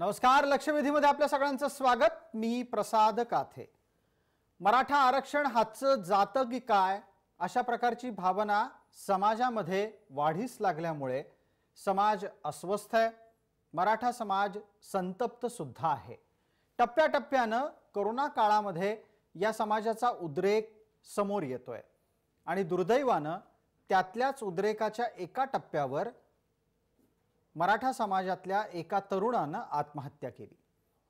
नमस्कार, लक्षवेधीमध्ये आपल्या सगळ्यांचं स्वागत. मी प्रसाद काथे. मराठा आरक्षण हातचं जातं की काय अशा प्रकारची भावना समाजामध्ये वाढीस लागल्यामुळे समाज अस्वस्थ आहे. मराठा समाज संतप्त सुद्धा आहे. टप्प्याटप्प्याने कोरोना काळामध्ये या समाजाचा उद्रेक समोर येतोय आणि दुर्दैवाने त्यातल्याच उद्रेकाच्या एका टप्प्यावर मराठा समाजातल्या एका तरुणाने आत्महत्या केली.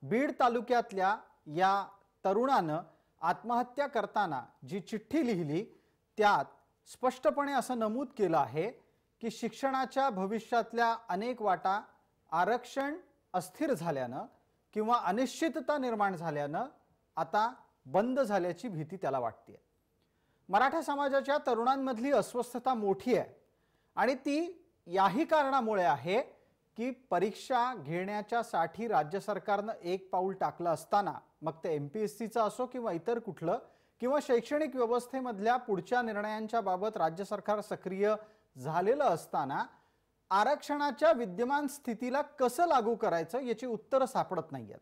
बीड तालुक्यातल्या या तरुणाने आत्महत्या करताना जी चिठ्ठी लिहिली त्यात स्पष्टपणे असं नमूद केलं आहे की शिक्षणाच्या भविष्यातल्या अनेक वाटा आरक्षण अस्थिर झाल्याने किंवा अनिश्चितता निर्माण झाल्याने आता बंद झाल्याची भीती त्याला वाटते. मराठा समाजाच्या तरुणांमधली अस्वस्थता मोठी आहे आणि ती याही कारणामुळे आहे की परीक्षा घेण्याच्या साठी राज्य सरकारने एक पाऊल टाकलं असताना मग ते एमपीएससीचा असो किंवा इतर कुठलं किंवा शैक्षणिक व्यवस्थेमधल्या पुढच्या निर्णयांच्या बाबत राज्य सरकार सक्रिय झालेलं असताना आरक्षणाच्या विद्यमान स्थितीला कसं लागू करायचं याची उत्तर सापडत नाहीयेत.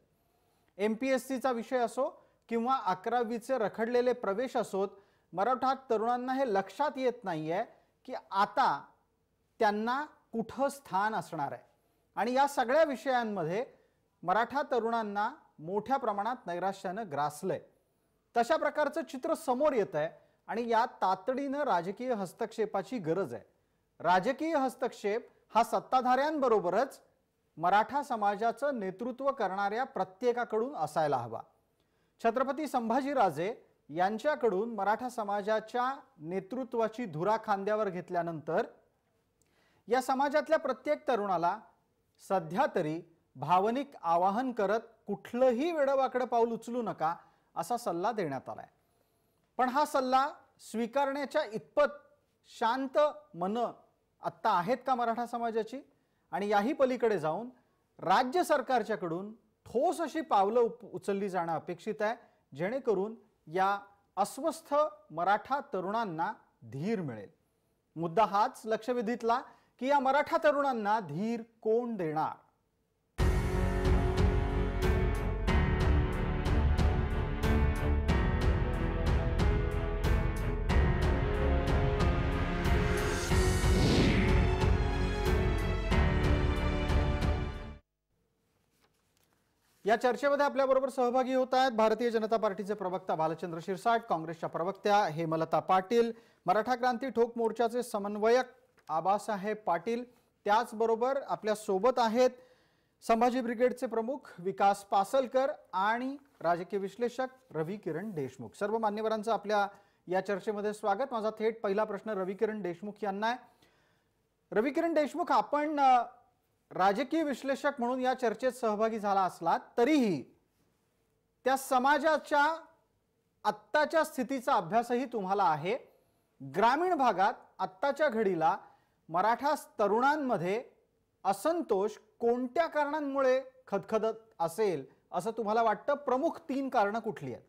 एमपीएससीचा विषय असो किंवा 11वीचे रखडलेले प्रवेश असोत, मराठा तरुणांना हे लक्षात येत नाहीये की आता त्यांना कुठं स्थान असणार आहे आणि या सगळ्या विषयांमध्ये मराठा तरुणांना मोठ्या प्रमाणात नैराश्याने ग्रासले. तशा प्रकारचं चित्र समोर येत आहे आणि या तातडीने राजकीय हस्तक्षेपाची गरज आहे. राजकीय हस्तक्षेप हा सत्ताधाऱ्यांबरोबरच मराठा समाजाचं नेतृत्व करणाऱ्या प्रत्येकाकडून असायला हवा. छत्रपती संभाजी राजे यांच्याकडून मराठा समाजाच्या नेतृत्वाची धुरा खांद्यावर घेतल्यानंतर या समाजातल्या प्रत्येक तरुणाला सध्या तरी भावनिक आवाहन करत कुठलंही वेडवाकडे पाऊल उचलू नका असा सल्ला देण्यात आलाय. पण हा सल्ला स्वीकारण्याच्या इतपत शांत मन आत्ता आहेत का मराठा समाजाची? आणि याही पलीकडे जाऊन राज्य सरकारच्याकडून ठोस अशी पावलं उचलली जाणं अपेक्षित आहे जेणेकरून या अस्वस्थ मराठा तरुणांना धीर मिळेल. मुद्दा हाच लक्षवेधीतला की या मराठा तरुणांना धीर कोण देणार? या चर्चेमध्ये आपल्याबरोबर सहभागी होत आहेत भारतीय जनता पार्टीचे प्रवक्ता बालचंद्र शिरसाट, काँग्रेसच्या प्रवक्त्या हेमलता पाटिल, मराठा क्रांती ठोक मोर्चाचे समन्वयक आबासाहेब पाटिल, त्याचबरोबर आपल्या सोबत आहेत संभाजी ब्रिगेडचे प्रमुख विकास पासलकर आणि राजकीय विश्लेषक रवि किरण देशमुख. सर्व मान्यवरांचं आपल्या या चर्चेमध्ये स्वागत. माझा थेट पहिला प्रश्न रवि किरण देशमुख यांना आहे. रवि किरण देशमुख, आपण राजकीय विश्लेषक म्हणून या चर्चेत सहभागी झाला असला तरीही त्या समाजाच्या आत्ताच्या स्थितीचा अभ्यासही तुम्हाला आहे. ग्रामीण भागात आत्ताच्या घडीला मराठा तरुणांमध्ये असंतोष कोणत्या कारणांमुळे खदखदत असेल असं तुम्हाला वाटतं? प्रमुख 3 कारणं कुठली आहेत?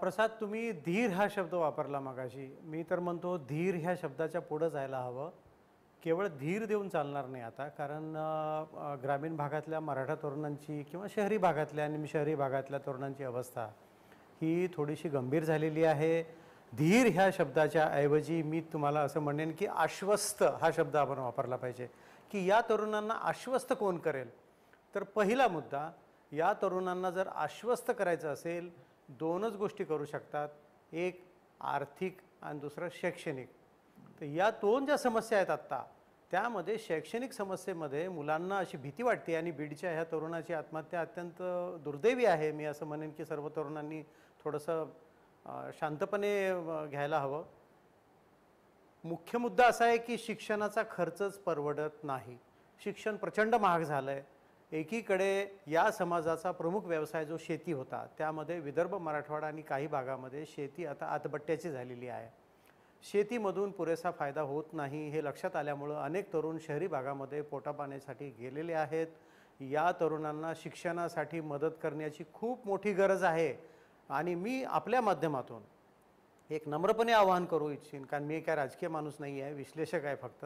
प्रसाद, तुम्ही धीर हा शब्द वापरला मगाशी. मी तर म्हणतो धीर ह्या शब्दाच्या पुढं जायला हवं. केवळ धीर देऊन चालणार नाही आता, कारण ग्रामीण भागातल्या मराठा तरुणांची किंवा शहरी भागातल्या आणि शहरी भागातल्या तरुणांची अवस्था ही थोडीशी गंभीर झालेली आहे. धीर ह्या शब्दाच्या ऐवजी मी तुम्हाला असं म्हणेन की आश्वस्त हा शब्द आपण वापरला पाहिजे की या तरुणांना आश्वस्त कोण करेल? तर पहिला मुद्दा, या तरुणांना जर आश्वस्त करायचं असेल 2च गोष्टी करू शकतात, एक आर्थिक आणि दुसरं शैक्षणिक. तर या 2 ज्या समस्या आहेत आत्ता त्यामध्ये शैक्षणिक समस्येमध्ये मुलांना अशी भीती वाटते आणि बीडच्या ह्या तरुणाची आत्महत्या अत्यंत दुर्दैवी आहे. मी असं म्हणेन की सर्व तरुणांनी थोडंसं शांतपणे घ्यायला हवं. मुख्य मुद्दा असा आहे की शिक्षणाचा खर्चच परवडत नाही. शिक्षण प्रचंड महाग झालं आहे. एकीकडे या समाजाचा प्रमुख व्यवसाय जो शेती होता त्यामध्ये विदर्भ, मराठवाडा आणि काही भागामध्ये शेती आता आतबट्ट्याची झालेली आहे. शेतीमधून पुरेसा फायदा होत नाही हे लक्षात आल्यामुळं अनेक तरुण शहरी भागामध्ये पोटापाण्यासाठी गेलेले आहेत. या तरुणांना शिक्षणासाठी मदत करण्याची खूप मोठी गरज आहे आणि मी आपल्या माध्यमातून एक नम्रपणे आवाहन करू इच्छिन, कारण मी काय राजकीय माणूस नाही आहे, विश्लेषक आहे फक्त,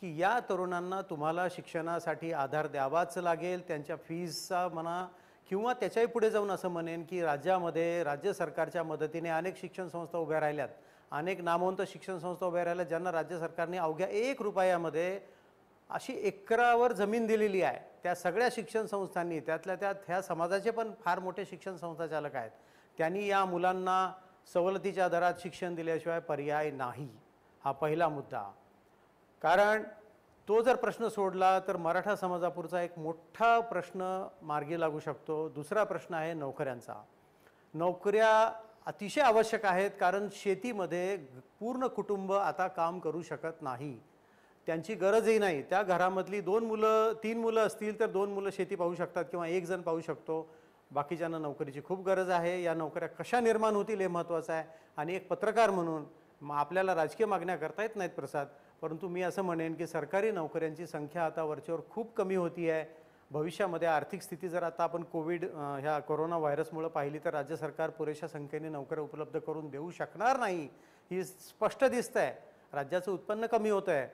की या तरुणांना तुम्हाला शिक्षणासाठी आधार द्यावाच लागेल, त्यांच्या फीजचा म्हणा किंवा त्याच्याही पुढे जाऊन असं म्हणेन की राज्यामध्ये राज्य सरकारच्या मदतीने अनेक शिक्षण संस्था उभ्या राहिल्यात, अनेक नामवंत शिक्षण संस्था उभ्या राहिल्या ज्यांना राज्य सरकारने अवघ्या 1 रुपयामध्ये अशी 1 एकरावर जमीन दिलेली आहे. त्या सगळ्या शिक्षण संस्थांनी त्यातल्या त्यात ह्या समाजाचे पण फार मोठे शिक्षण संस्था चालक आहेत, त्यांनी या मुलांना सवलतीच्या दरात शिक्षण दिल्याशिवाय पर्याय नाही. हा पहिला मुद्दा. कारण तो जर प्रश्न सोडला तर मराठा समाजापुरचा एक मोठा प्रश्न मार्गी लागू शकतो. दुसरा प्रश्न आहे नोकऱ्यांचा. नोकऱ्या अतिशय आवश्यक आहेत कारण शेतीमध्ये पूर्ण कुटुंब आता काम करू शकत नाही, त्यांची गरजही नाही. त्या घरामधली 2 मुलं 3 मुलं असतील तर 2 मुलं शेती पाहू शकतात किंवा 1 जण पाहू शकतो, बाकीच्यांना नोकरीची खूप गरज आहे. या नोकऱ्या कशा निर्माण होतील हे महत्त्वाचं आहे. आणि एक पत्रकार म्हणून आपल्याला राजकीय मागण्या करता येत नाहीत प्रसाद, परंतु मी असं म्हणेन की सरकारी नोकऱ्यांची संख्या आता वरच्यावर खूप कमी होती आहे. भविष्यामध्ये आर्थिक स्थिती जर आता आपण कोविड ह्या कोरोना व्हायरसमुळे पाहिली तर राज्य सरकार पुरेशा संख्येने नोकऱ्या उपलब्ध करून देऊ शकणार नाही, ही स्पष्ट दिसतं आहे. राज्याचं उत्पन्न कमी होतं आहे.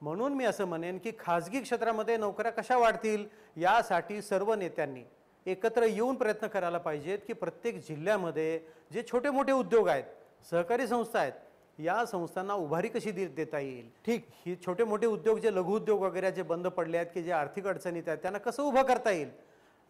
म्हणून मी असं म्हणेन की खाजगी क्षेत्रामध्ये नोकऱ्या कशा वाढतील यासाठी सर्व नेत्यांनी एकत्र येऊन प्रयत्न करायला पाहिजेत की प्रत्येक जिल्ह्यामध्ये जे छोटे मोठे उद्योग आहेत, सहकारी संस्था आहेत, या संस्थांना उभारी कशी देता येईल. ठीक, हे छोटे मोठे उद्योग जे लघु उद्योग वगैरे जे बंद पडले आहेत की जे आर्थिक अडचणीत आहेत त्यांना कसं उभं करता येईल.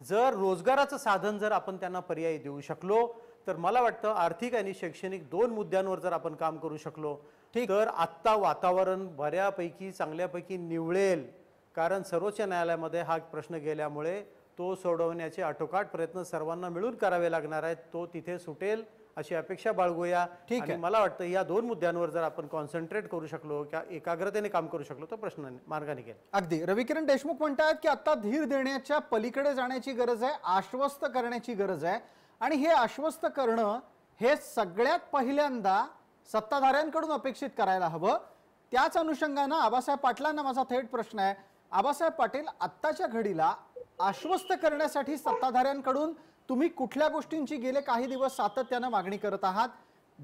जर रोजगाराचं साधन जर आपण त्यांना पर्याय देऊ शकलो तर मला वाटतं आर्थिक आणि शैक्षणिक 2 मुद्द्यांवर जर आपण काम करू शकलो तर आत्ता वातावरण बऱ्यापैकी चांगल्यापैकी निवळेल. कारण सर्वोच्च न्यायालयामध्ये हा प्रश्न गेल्यामुळे तो सोडवण्याचे आटोकाट प्रयत्न सर्वांना मिळून करावे लागणार आहेत, तो तिथे सुटेल अशी अपेक्षा बाळगूया. ठीक आहे, मला वाटतं या 2 मुद्द्यांवर जर आपण कॉन्सन्ट्रेट करू शकलो किंवा एकाग्रतेने काम करू शकलो तर प्रश्न मार्ग निघेल. अगदी रवि किरण देशमुख म्हणतात की आता धीर देण्याच्या पलीकडे जाण्याची गरज आहे, आश्वस्त करण्याची गरज आहे. आणि हे आश्वस्त करणं हे सगळ्यात पहिल्यांदा सत्ताधाऱ्यांकडून अपेक्षित करायला हवं. त्याच अनुषंगानं आबासाहेब पाटलांना माझा थेट प्रश्न आहे. आबासाहेब पाटील, आत्ताच्या घडीला आश्वस्त करण्यासाठी सत्ताधाऱ्यांकडून तुम्ही कुठल्या गोष्टींची गेले काही दिवस सातत्यानं मागणी करत आहात,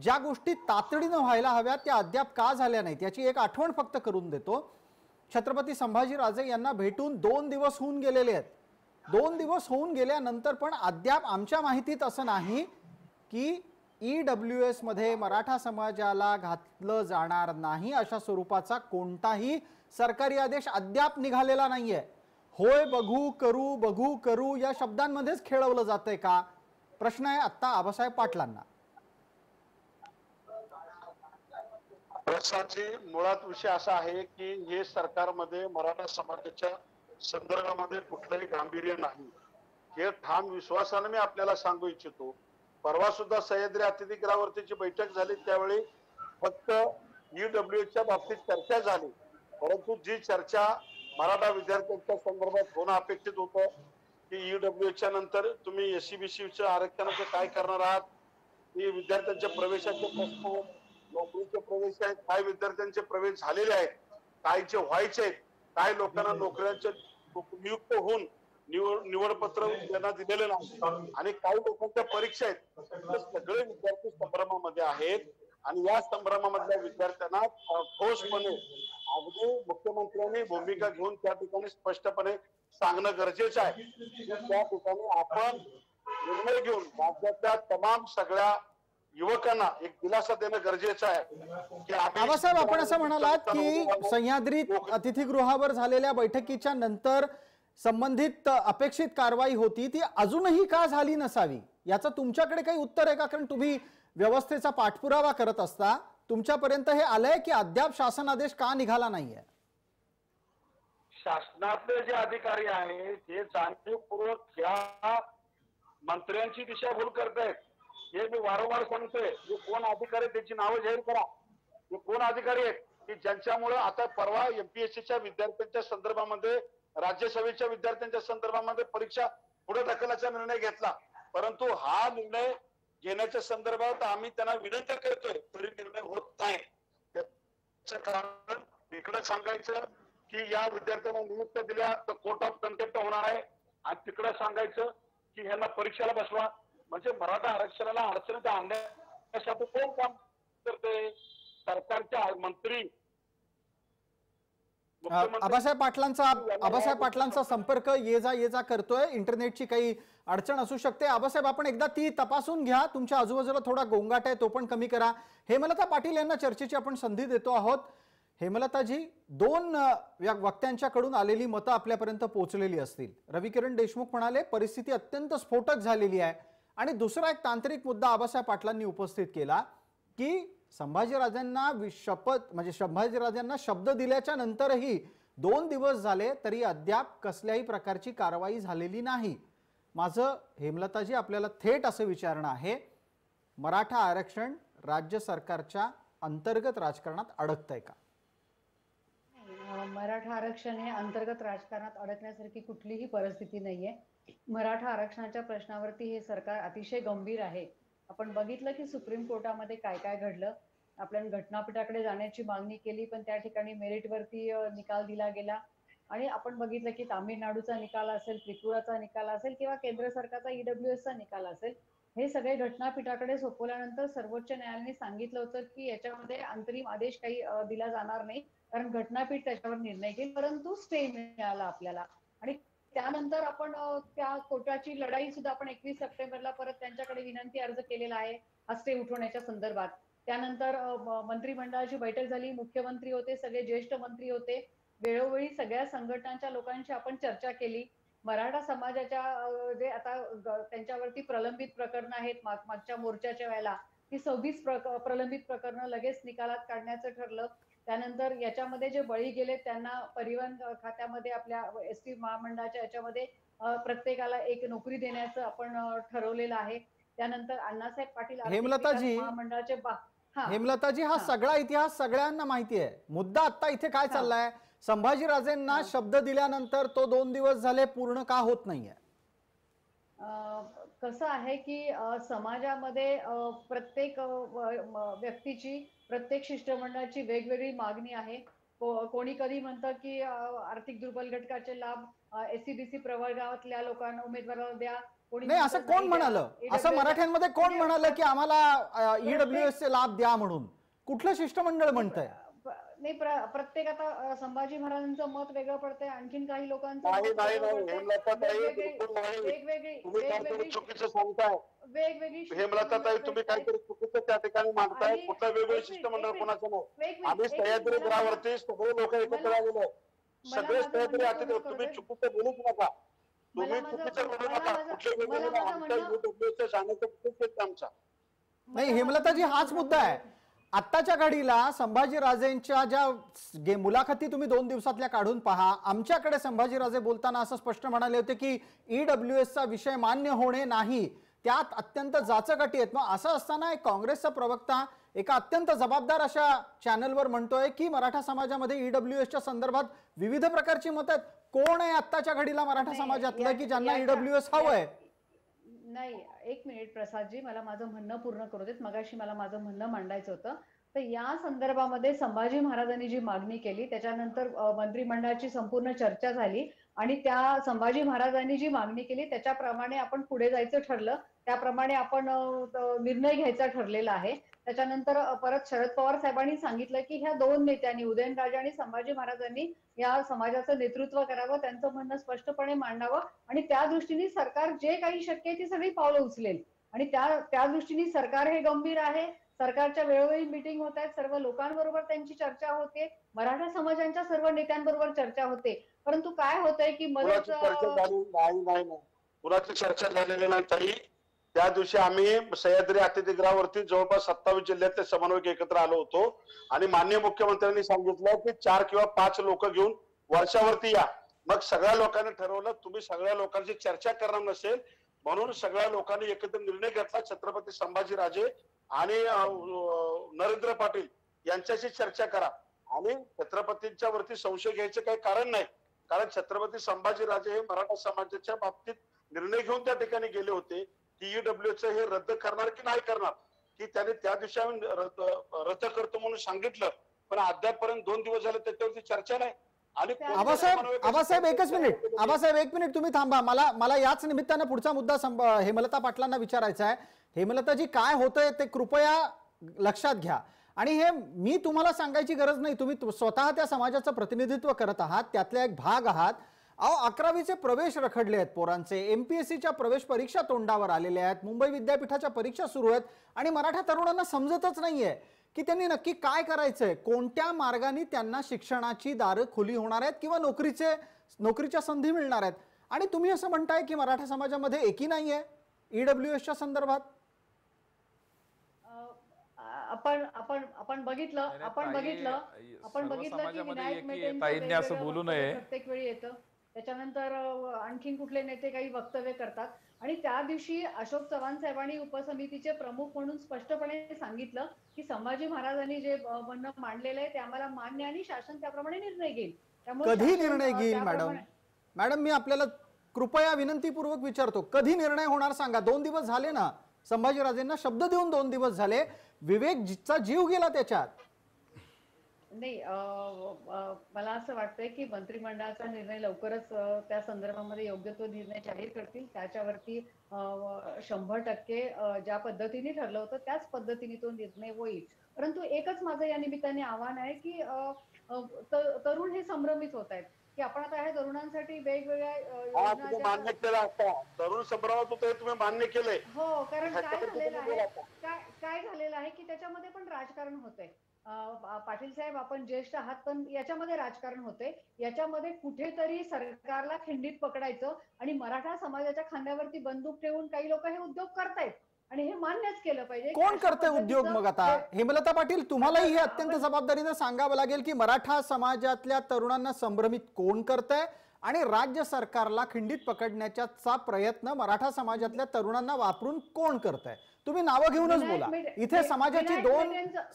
ज्या गोष्टी तातडीनं व्हायला हव्यात त्या अद्याप का झाल्या नाहीत याची एक आठवण फक्त करून देतो. छत्रपती संभाजी राजे यांना भेटून 2 दिवस होऊन गेलेले आहेत. 2 दिवस होऊन गेल्यानंतर पण अद्याप आमच्या माहितीत असं नाही की ईडब्ल्यूएस मध्ये मराठा समाजाला घातलं जाणार नाही अशा स्वरूपाचा कोणताही सरकारी आदेश अद्याप निघालेला नाहीये. होय, बघू करू या शब्दांमध्येच खेळवलं जातंय का? प्रश्न आहे आता आबासाहेब पाटलांना. प्रश्नाचे मुळात विषय असा आहे की हे सरकारमध्ये मराठा समाजाच्या संदर्भामध्ये कुठलंही गांभीर्य नाही हे ठाम विश्वासाने मी आपल्याला सांगू इच्छितो. परवा सुद्धा सह्याद्री अतिथिगृहावरतीची बैठक झाली त्यावेळी फक्त ईडब्ल्यूएसच्या बाबतीत चर्चा झाली, परंतु जी चर्चा मराठा विद्यार्थ्यांच्या संदर्भात होणं अपेक्षित होतं की ईडब्ल्यूएसच्या नंतर तुम्ही एससीबीसीच्या आरक्षणाचं काय करणार आहात, की विद्यार्थ्यांच्या प्रवेशाचे प्रश्न, नोकरीचे प्रवेश आहेत, काय विद्यार्थ्यांचे प्रवेश झालेले आहेत, कायचे व्हायचे आहेत, काय लोकांना नोकऱ्यांचे नियुक्त होऊन निवडपत्र त्यांना दिलेलं नाही आणि काही लोकांच्या परीक्षा आहेत. सगळे विद्यार्थी संभ्रमामध्ये आहेत आणि या संभ्रमामधल्या विद्यार्थ्यांना ठोसपणे अगदी मुख्यमंत्र्यांनी भूमिका घेऊन त्या ठिकाणी स्पष्टपणे सांगणं गरजेचं आहे. त्या ठिकाणी आपण निर्णय घेऊन राज्यातल्या तमाम सगळ्या युवकांना एक दिलासा देणं गरजेचं आहे. बाबासाहेब, आपण असं म्हणालात की सह्याद्री अतिथीगृहावर झालेल्या बैठकीच्या नंतर संबंधित अपेक्षित कारवाई होती, ती अजूनही का झाली नसावी याचं तुमच्याकडे काही उत्तर आहे का? कारण तुम्ही व्यवस्थेचा पाठपुरावा करत असता तुमच्यापर्यंत हे आलंय की अद्याप शासन आदेश का निघाला नाहीये? शासनातले जे अधिकारी आहेत ते जाणीवपूर्वक या मंत्र्यांची दिशाभूल करतायत हे मी वारंवार सांगतोय. जे कोण अधिकारी त्यांची नावं जाहीर करा, हे कोण अधिकारी आहेत की ज्यांच्यामुळे आता परवा एमपीएससीच्या विद्यार्थ्यांच्या संदर्भामध्ये राज्यसभेच्या विद्यार्थ्यांच्या संदर्भामध्ये परीक्षा पुढे ढकलण्याचा निर्णय घेतला, परंतु हा निर्णय घेण्याच्या संदर्भात आम्ही त्यांना विनंती करतोय तरी निर्णय होत नाही. त्याचं कारण तिकडं सांगायचं की या विद्यार्थ्यांना नियुक्त दिल्या तर कोर्ट ऑफ कंटेक्ट होणार आहे आणि तिकडं सांगायचं की ह्यांना परीक्षेला बसवा. म्हणजे मराठा आरक्षणाला अडचणीत आणण्यासाठी कोण काम करते? सरकारच्या मंत्री आबासाहेब पाटलांचा संपर्क ये जा करतोय, इंटरनेटची काही अडचण असू शकते. आबासाहेब आपण एकदा ती तपासून घ्या, तुमच्या आजूबाजूला थोडा गोंगाट आहे तो पण कमी करा. हेमलता पाटील यांना चर्चेची आपण संधी देतो आहोत. हेमलताजी, दोन वक्त्यांच्याकडून आलेली मतं आपल्यापर्यंत पोहोचलेली असतील. रवि किरण देशमुख म्हणाले परिस्थिती अत्यंत स्फोटक झालेली आहे, आणि दुसरा एक तांत्रिक मुद्दा आबासाहेब पाटलांनी उपस्थित केला की संभाजीराजांना शपथ म्हणजे संभाजीराजांना शब्द दिल्याच्या नंतरही 2 दिवस झाले तरी अद्याप कसल्याही प्रकारची कारवाई झालेली नाही. माझं हेमलताजी आपल्याला थेट असं विचारणं आहे, मराठा आरक्षण राज्य सरकारच्या अंतर्गत राजकारणात अडकतंय का? मराठा आरक्षण हे अंतर्गत राजकारणात अडकण्यासारखी कुठलीही परिस्थिती नाहीये. मराठा आरक्षणाच्या प्रश्नावरती हे सरकार अतिशय गंभीर आहे. आपण बघितलं की सुप्रीम कोर्टामध्ये काय काय घडलं. आपण घटनापीठाकडे जाण्याची मागणी केली पण त्या ठिकाणी मेरिटवरती निकाल दिला गेला, आणि आपण बघितलं की तामिळनाडूचा निकाल असेल, त्रिपुराचा निकाल असेल, किंवा केंद्र सरकारचा ईडब्ल्यूएसचा निकाल असेल, हे सगळे घटनापीठाकडे सोपवल्यानंतर सर्वोच्च न्यायालयाने सांगितलं होतं की याच्यामध्ये अंतरिम आदेश काही दिला जाणार नाही, कारण घटनापीठ त्याच्यावर निर्णय घेईल, परंतु स्टे मिळाला आपल्याला. आणि त्यानंतर आपण त्या कोर्टाची लढाई सुद्धा आपण 21 सप्टेंबरला परत त्यांच्याकडे विनंती अर्ज केलेला आहे हा स्टे उठवण्याच्या संदर्भात. त्यानंतर मंत्रिमंडळाची बैठक झाली, मुख्यमंत्री होते, सगळे ज्येष्ठ मंत्री होते, वेळोवेळी सगळ्या संघटनांच्या लोकांशी आपण चर्चा केली. मराठा समाजाच्या जे आता त्यांच्यावरती प्रलंबित प्रकरणं आहेत, मागच्या मोर्चाच्या वेळेला ती 26 प्रलंबित प्रकरणं लगेच निकालात काढण्याचं ठरलं. त्यानंतर याच्यामध्ये जे बळी गेले त्यांना परिवहन खात्यामध्ये आपल्या एसटी महामंडळाच्या याच्यामध्ये प्रत्येकाला एक नोकरी देण्याचं आपण ठरवलेलं आहे. त्यानंतर अण्णासाहेब पाटील महामंडळाचे हेमलताजी, हा सगळा इतिहास सगळ्यांना माहिती आहे. मुद्दा आता इथे काय चाललाय, संभाजीराजेंना शब्द दिल्यानंतर तो 2 दिवस झाले पूर्ण का होत नाहीये? कसं आहे की समाजामध्ये प्रत्येक व्यक्तीची, प्रत्येक शिष्टमंडळाची वेगवेगळी मागणी आहे. कोणी कधी म्हणतं की आर्थिक दुर्बल घटकाचे लाभ एससीबीसी प्रवर्गातल्या लोकांना उमेदवाराला द्या. नाही, असं कोण म्हणालं? असं मराठ्यांमध्ये कोण म्हणालं की आम्हाला ईडब्ल्यूएस चे लाभ द्या म्हणून? कुठलं शिष्टमंडळ म्हणतंय? नाही, प्रत्येक आता संभाजी महाराजांचं मत वेगळं पडतंय, आणखीन काही लोकांचं वेगवेगळी हेमलताताई तुम्ही काहीतरी चुकीचं त्या ठिकाणी मांडताय. कुठलं वेगवेगळं शिष्टमंडळ कोणाचं नाही, आम्ही सह्याद्री ग्रावरती सगळे लोक एकत्र आलेलो, सगळे सह्याद्री आते. तुम्ही चुकीचं बोलूच नका, तुम्ही चुकीचं बोलू नका. नाही हेमलताजी, हाच मुद्दा आहे. आत्ताच्या घडीला संभाजीराजेंच्या ज्या मुलाखती तुम्ही 2 दिवसातल्या काढून पहा, आमच्याकडे संभाजीराजे बोलताना असं स्पष्ट म्हणाले होते की ईडब्ल्यूएसचा विषय मान्य होणे नाही, त्यात अत्यंत जाचकाठी आहेत. मग असं असताना एक काँग्रेसचा प्रवक्ता एका अत्यंत जबाबदार अशा चॅनलवर म्हणतोय की मराठा समाजामध्ये ईडब्ल्यूएसच्या संदर्भात विविध प्रकारची मतं आहेत. कोण आहे आत्ताच्या घडीला मराठा समाजातलं की ज्यांना ईडब्ल्यूएस हवंय? नाही, 1 मिनिट प्रसादजी, मला माझं म्हणणं पूर्ण करू देत. मगाशी मला माझं म्हणणं मांडायचं होतं. तर या संदर्भामध्ये संभाजी महाराजांनी जी मागणी केली त्याच्यानंतर मंत्रिमंडळाची संपूर्ण चर्चा झाली, आणि त्या संभाजी महाराजांनी जी मागणी केली त्याच्याप्रमाणे आपण पुढे जायचं ठरलं, त्याप्रमाणे आपण निर्णय घ्यायचा ठरलेला आहे. त्याच्यानंतर परत शरद पवार साहेबांनी सांगितलं की ह्या दोन नेत्यांनी, उदयनराजे आणि संभाजी महाराजांनी, या समाजाचं नेतृत्व करावं, त्यांचं म्हणणं स्पष्टपणे मांडावं, आणि त्या दृष्टीने सरकार जे काही शक्य आहे ती सगळी पावलं उचलेल. आणि त्या दृष्टीने सरकार हे गंभीर आहे. सरकारच्या वेळोवेळी मीटिंग होत आहेत, सर्व लोकांबरोबर त्यांची चर्चा होते, मराठा समाजांच्या सर्व नेत्यांबरोबर चर्चा होते, परंतु काय होतंय की मदत कुणाची चर्चा झालेली नाही. त्या दिवशी आम्ही सह्याद्री अतिथिगृहावरती जवळपास 27 जिल्ह्यातले समन्वयक एकत्र आलो होतो, आणि माननीय मुख्यमंत्र्यांनी सांगितलं की 4 किंवा 5 लोक घेऊन वर्षावरती या. मग सगळ्या लोकांनी ठरवलं, तुम्ही सगळ्या लोकांची चर्चा करणार नसेल म्हणून सगळ्या लोकांनी एकत्र निर्णय घेतला. छत्रपती संभाजीराजे आणि नरेंद्र पाटील यांच्याशी चर्चा करा, आणि छत्रपतींच्या वरती संशय घ्यायचं काही कारण नाही, कारण छत्रपती संभाजीराजे हे मराठा समाजाच्या बाबतीत निर्णय घेऊन त्या ठिकाणी गेले होते की ईडब्ल्यूएसचं हे रद्द करणार की नाही करणार, की त्याने त्या दिवशी आम्ही रद्द करतो म्हणून सांगितलं, पण अद्यापपर्यंत 2 दिवस झाले त्याच्यावरती चर्चा नाही. आणि आबासाहेब 1 मिनिट, आबासाहेब 1 मिनिट तुम्ही थांबा. मला याच निमित्तानं पुढचा मुद्दा हेमलता पाटलांना विचारायचा आहे. हेमलताजी, काय होतंय ते कृपया लक्षात घ्या. आणि हे मी तुम्हाला सांगायची गरज नाही, तुम्ही स्वतः त्या समाजाचं प्रतिनिधित्व करत आहात, त्यातला एक भाग आहात। अहो 11वीचे प्रवेश रखडले आहेत पोरांचे, एमपीएससीच्या प्रवेश परीक्षा तोंडावर आलेले आहेत, मुंबई विद्यापीठाच्या परीक्षा सुरू आहेत आणि मराठा तरुणांना समजतच नाहीये की त्यांनी नक्की काय करायचंय, कोणत्या मार्गाने त्यांना शिक्षणाची दारे खुली होणार आहेत किंवा नोकरीच्या संधी मिळणार आहेत। आणि तुम्ही असं म्हणताय की मराठा समाजामध्ये एकी नाहीये ईडब्ल्यूएसच्या संदर्भात। आपण आपण आपण बघितलं आपण बघितलं आपण बघितलं की विनायक मेटे असं बोलू नये, प्रत्येक वेळी येतं, त्याच्यानंतर आणखीन कुठले नेते काही वक्तव्य करतात। आणि त्या दिवशी अशोक चव्हाण साहेबांनी उपसमितीचे प्रमुख म्हणून स्पष्टपणे सांगितलं की संभाजी महाराजांनी जे म्हणणं मांडलेलं आहे ते आम्हाला मान्य आणि शासन त्याप्रमाणे निर्णय घेईल। कधी निर्णय घेईल? मॅडम मी आपल्याला कृपया विनंतीपूर्वक विचारतो, कधी निर्णय होणार सांगा। 2 दिवस झाले ना, संभाजीराजेंना शब्द देऊन 2 दिवस झाले, विवेकचा जीव गेला त्याच्यात। नाही, मला असं वाटतंय की मंत्रिमंडळाचा निर्णय लवकरच त्या संदर्भामध्ये योग्य तो निर्णय जाहीर करतील। त्याच्यावरती 100% ज्या पद्धतीने ठरलं होतं त्याच पद्धतीने तो निर्णय होईल। परंतु एकच माझं या निमित्ताने आव्हान आहे की तरुण हे संभ्रमित होत आहेत की आपण आता हे तरुणांसाठी वेगवेगळ्या तरुण संभ्रमात होते, तुम्ही मान्य केले हो, कारण काय झालेलं आहे की त्याच्यामध्ये पण राजकारण होतंय। पाटील साहेब आपण ज्येष्ठ आहात, पण याच्यामध्ये राजकारण होते, याच्यामध्ये कुठेतरी सरकारला खिंडीत पकडायचं आणि मराठा समाजाच्या खांद्यावरती बंदूक ठेवून काही लोक हे उद्योग करतायत आणि हे मान्यच केलं पाहिजे। कोण करते उद्योग? मग आता हेमलता पाटील तुम्हालाही हे अत्यंत जबाबदारीने सांगावं लागेल की मराठा समाजातल्या तरुणांना संभ्रमित कोण करतंय आणि राज्य सरकारला खिंडीत पकडण्याचा प्रयत्न मराठा समाजातल्या तरुणांना वापरून कोण करतंय? तुम्ही नाव घेऊनच बोला। इथे समाजाची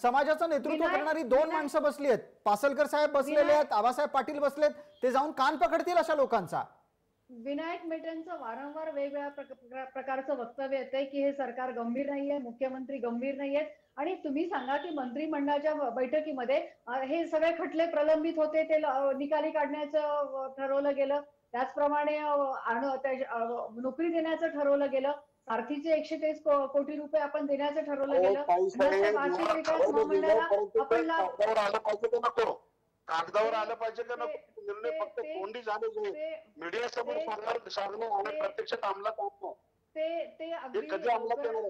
समाजाचं नेतृत्व करणारी 2 माणसं बसली आहेत, पासलकर साहेब बसलेले आहेत, आबासाहेब पाटील बसलेत, ते जाऊन कान पकडतील अशा लोकांचा। विनायक मेटेंचं वारंवार वेगवेगळ्या प्रकारचं वक्तव्य येतंय की हे सरकार गंभीर नाहीये, मुख्यमंत्री गंभीर नाहीयेत। आणि तुम्ही सांगा की मंत्रिमंडळाच्या बैठकीमध्ये हे सगळे खटले प्रलंबित होते, ते निकाली काढण्याचं ठरवलं गेलं, त्याचप्रमाणे नोकरी देण्याचं ठरवलं गेलं, सारथीचे 123 कोटी रुपये आपण देण्याचं ठरवलं गेलं, वार्षिक विकास महामंडळाला आपण कागदावर आलं पाहिजे का नको? निर्णय फक्त कोंडी झाले, मीडिया समोर सांगणं आणि प्रत्यक्षात अंमलात आणणं ते अगदी कधी अंमलात येणार?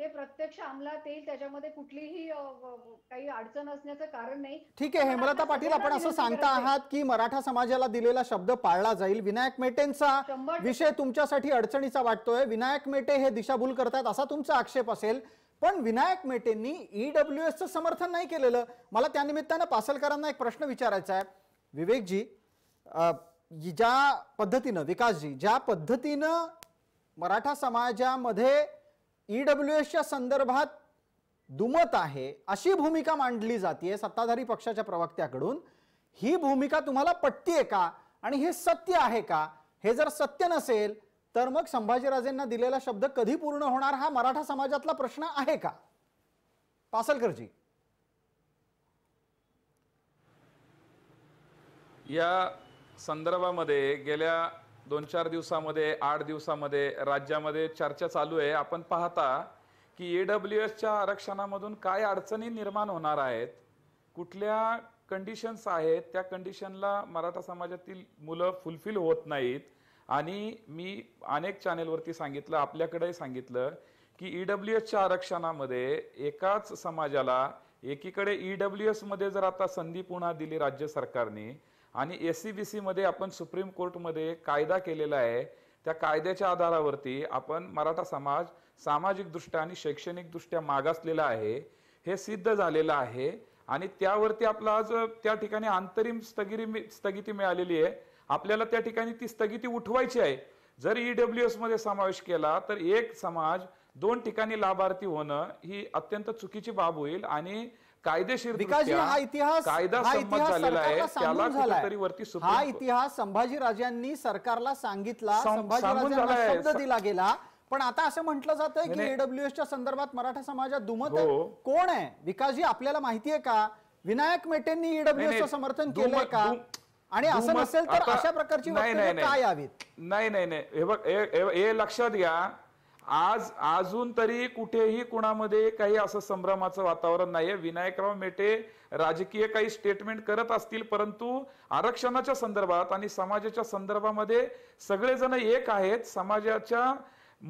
ते प्रत्यक्ष अंमलात येईल, त्याच्यामध्ये कुठलीही काही अडचण असण्याचं कारण नाही। ठीक आहे हेमलता पाटील, आपण असं सांगता आहात की मराठा समाजाला दिलेला शब्द पाळला जाईल। विनायक मेटेंचा विषय तुमच्यासाठी अडचणीचा वाटतोय, विनायक मेटे हे दिशाभूल करतात असा तुमचा आक्षेप असेल, पण विनायक मेटेंनी ईडब्ल्यूएसचं समर्थन नाही केलेलं। मला त्या निमित्ताने पासलकरांना एक प्रश्न विचारायचा आहे। विवेकजी, ज्या पद्धतीनं विकासजी ज्या पद्धतीनं मराठा समाजामध्ये ईडब्ल्यूएसच्या संदर्भात दुमत आहे अशी भूमिका मांडली जाते सत्ताधारी पक्षाच्या प्रवक्त्याकडून, ही भूमिका तुम्हाला पटतेय का आणि हे सत्य आहे का? हे जर सत्य नसेल तर मग संभाजीराजेंना दिलेला शब्द कधी पूर्ण होणार हा मराठा समाजातला प्रश्न आहे का? पासलकरजी, या संदर्भामध्ये गेल्या 2-4 दिवसामध्ये 8 दिवसामध्ये राज्यामध्ये चर्चा चालू आहे। आपण पाहता की ईडब्ल्यूएसच्या आरक्षणामधून काय अडचणी निर्माण होणार आहेत, कुठल्या कंडिशन्स आहेत, त्या कंडिशनला मराठा समाजातील मुलं फुलफिल होत नाहीत। आणि मी अनेक चॅनलवरती सांगितलं, आपल्याकडेही सांगितलं की ईडब्ल्यूएसच्या आरक्षणामध्ये एकाच समाजाला एकीकडे ईडब्ल्यूएसमध्ये जर आता संधी पुन्हा दिली राज्य सरकारने आणि एससीबीसीमध्ये आपण सुप्रीम कोर्टमध्ये कायदा केलेला आहे, त्या कायद्याच्या आधारावरती आपण मराठा समाज सामाजिकदृष्ट्या आणि शैक्षणिकदृष्ट्या मागासलेला आहे हे सिद्ध झालेलं आहे। आणि त्यावरती आपला आज त्या ठिकाणी अंतरिम स्थगिती मिळालेली आहे, आपल्याला त्या ठिकाणी ती स्थगिती उठवायची आहे। जर ईडब्ल्यूएसमध्ये समावेश केला तर एक समाज 2 ठिकाणी लाभार्थी होणं ही अत्यंत चुकीची बाब होईल आणि कायदेशीर कायदा संमत झालेला आहे, त्याला कुठेतरी वरती हा इतिहास संभाजीराजांनी सरकारला सांगितला, संभाजीराजांना शब्द दिला गेला। पण आता असं म्हटलं जातंय की ईडब्ल्यूएसच्या संदर्भात मराठा समाजात दुमत कोण आहे? विकासजी आपल्याला माहिती आहे का विनायक मेटेंनी ईडब्ल्यूएसचं समर्थन केलंय का? आणि असं नसेल तर अशा प्रकारची वक्तव्य काय यावीत? नाही नाही नाही, हे लक्षात घ्या आज अजून तरी कुठेही कुणामध्ये काही असं संभ्रमाचं वातावरण नाहीये। विनायकराव मेटे राजकीय काही स्टेटमेंट करत असतील, परंतु आरक्षणाच्या संदर्भात आणि समाजाच्या संदर्भामध्ये सगळेजण एक आहेत। समाजाच्या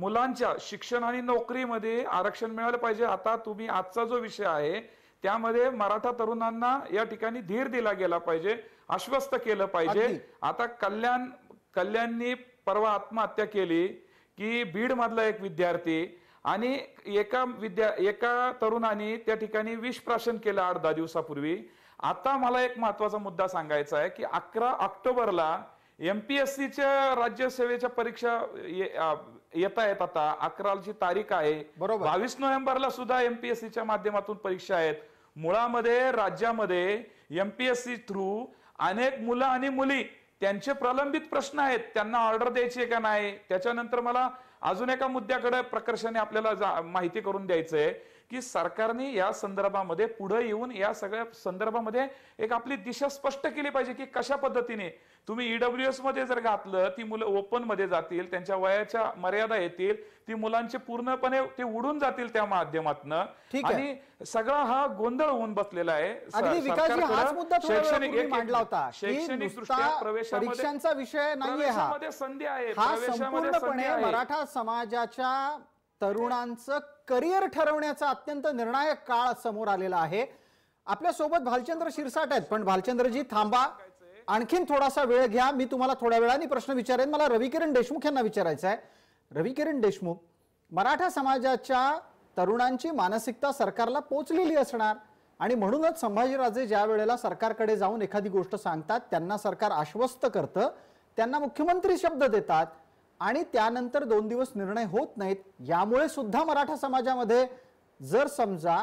मुलांच्या शिक्षण आणि नोकरीमध्ये आरक्षण मिळालं पाहिजे। आता तुम्ही आजचा जो विषय आहे त्यामध्ये मराठा तरुणांना या ठिकाणी धीर दिला गेला पाहिजे, आश्वस्त केलं पाहिजे। आता कल्याणनी परवा आत्महत्या केली की बीड मधला एक विद्यार्थी आणि एका तरुणाने त्या ठिकाणी विष प्राशन केलं 8-10 दिवसापूर्वी। आता मला एक महत्त्वाचा मुद्दा सांगायचा आहे की 11 ऑक्टोबरला एमपीएससी च्या राज्यसेवेच्या परीक्षा येत आहेत। आता 11 ची तारीख आहे, 22 नोव्हेंबरला सुद्धा एमपीएससी च्या माध्यमातून परीक्षा आहेत। मुळामध्ये राज्यामध्ये एमपीएससी थ्रू अनेक मुलं आणि मुली त्यांचे प्रलंबित प्रश्न आहेत, त्यांना ऑर्डर द्यायची का नाही। त्याच्यानंतर मला अजून एका मुद्द्याकडे प्रकर्षाने आपल्याला माहिती करून द्यायचंय की सरकारने या संदर्भामध्ये पुढे येऊन या सगळ्या संदर्भामध्ये एक आपली दिशा स्पष्ट केली पाहिजे की कशा पद्धतीने तुम्ही ईडब्ल्यूएस मध्ये जर घातलं ती मुलं ओपन मध्ये जातील, त्यांच्या वयाच्या मर्यादा येतील, ती मुलांचे पूर्णपणे ते उडून जातील त्या माध्यमातून, आणि सगळा हा गोंधळ होऊन बसलेला आहे। शैक्षणिक दृष्ट्या प्रवेशाचा विषय नाहीये, हा संधी आहे। हा संपूर्णपणे मराठा समाजाच्या तरुणांचं करिअर ठरवण्याचा अत्यंत निर्णायक काळ समोर आलेला आहे। आपल्या सोबत बालचंद्र शिरसाट आहेत, पण बालचंद्रजी थांबा, आणखीन थोडासा वेळ घ्या, मी तुम्हाला थोड्या वेळाने प्रश्न विचारेन। मला रवि किरण देशमुख यांना विचारायचं आहे। रवि किरण देशमुख, मराठा समाजाच्या तरुणांची मानसिकता सरकारला पोचलेली असणार आणि म्हणूनच संभाजीराजे ज्या वेळेला सरकारकडे जाऊन एखादी गोष्ट सांगतात त्यांना सरकार आश्वस्त करतं, त्यांना मुख्यमंत्री शब्द देतात आणि त्यानंतर 2 दिवस निर्णय होत नाहीत, यामुळे सुद्धा मराठा समाजामध्ये जर समजा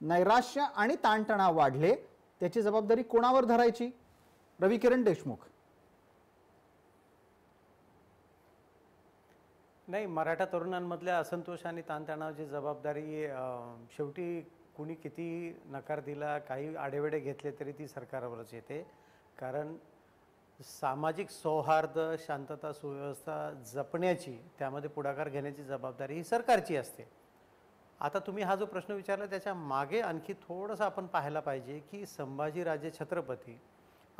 नैराश्य आणि ताणतणाव वाढले त्याची जबाबदारी कोणावर धरायची? रवि किरण देशमुख, नाही मराठा तरुणांमधल्या असंतोष आणि ताणतणावाची जबाबदारी शेवटी कोणी किती नकार दिला, काही आडेवेडे घेतले तरी ती सरकारवरच येते। कारण सामाजिक सौहार्द, शांतता, सुव्यवस्था जपण्याची, त्यामध्ये पुढाकार घेण्याची जबाबदारी ही सरकारची असते। आता तुम्ही हा जो प्रश्न विचारला त्याच्या मागे आणखी थोडंसं आपण पाहायला पाहिजे की संभाजीराजे छत्रपती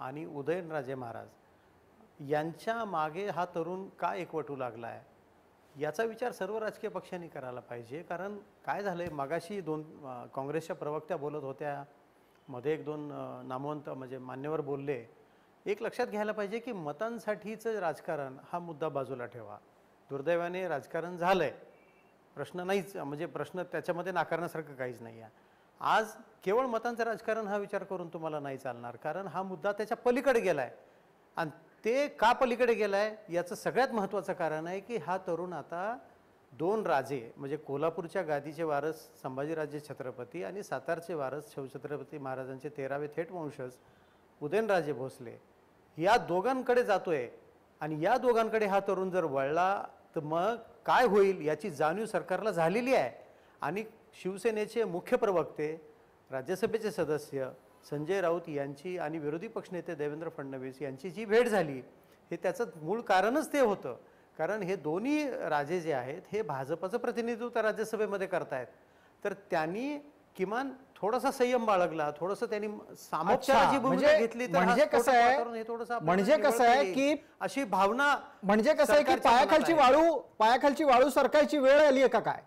आणि उदयनराजे महाराज यांच्या मागे हा तरुण का एकवटू लागला आहे याचा विचार सर्व राजकीय पक्षांनी करायला पाहिजे। कारण काय झालं आहे, मागाशी 2 काँग्रेसच्या प्रवक्त्या बोलत होत्या, मध्ये 1-2 नामवंत म्हणजे मान्यवर बोलले। एक लक्षात घ्यायला पाहिजे की मतांसाठीचं राजकारण हा मुद्दा बाजूला ठेवा। दुर्दैवाने राजकारण झालं आहे, प्रश्न नाहीच, म्हणजे प्रश्न त्याच्यामध्ये नाकारण्यासारखं काहीच नाही आहे। आज केवळ मतांचं राजकारण हा विचार करून तुम्हाला नाही चालणार, कारण हा मुद्दा त्याच्या पलीकडे गेला आहे। आणि ते का पलीकडे गेला आहे याचं सगळ्यात महत्त्वाचं कारण आहे की हा तरुण आता 2 राजे म्हणजे कोल्हापूरच्या गादीचे वारस संभाजीराजे छत्रपती आणि सातारचे वारस शिवछत्रपती महाराजांचे 13वे थेट वंशज उदयनराजे भोसले या दोघांकडे जातोय। आणि या दोघांकडे हा तरुण जर वळला तर मग काय होईल याची जाणीव सरकारला झालेली आहे। आणि शिवसेनेचे मुख्य प्रवक्ते, राज्यसभेचे सदस्य संजय राऊत यांची आणि विरोधी पक्षनेते देवेंद्र फडणवीस यांची जी भेट झाली हे त्याचं मूळ कारणच ते होतं। कारण हे दोन्ही राजे जे आहेत हे भाजपचं प्रतिनिधित्व राज्यसभेमध्ये करतायत, तर त्यांनी किमान थोडासा संयम बाळगला, थोडंसं त्यांनी सामोपचाराची जी भूमिका घेतली तर म्हणजे कसं आहे, म्हणजे कसं आहे की अशी भावना म्हणजे कसं आहे की पायाखालची वाळू सरकायची वेळ आली आहे का काय?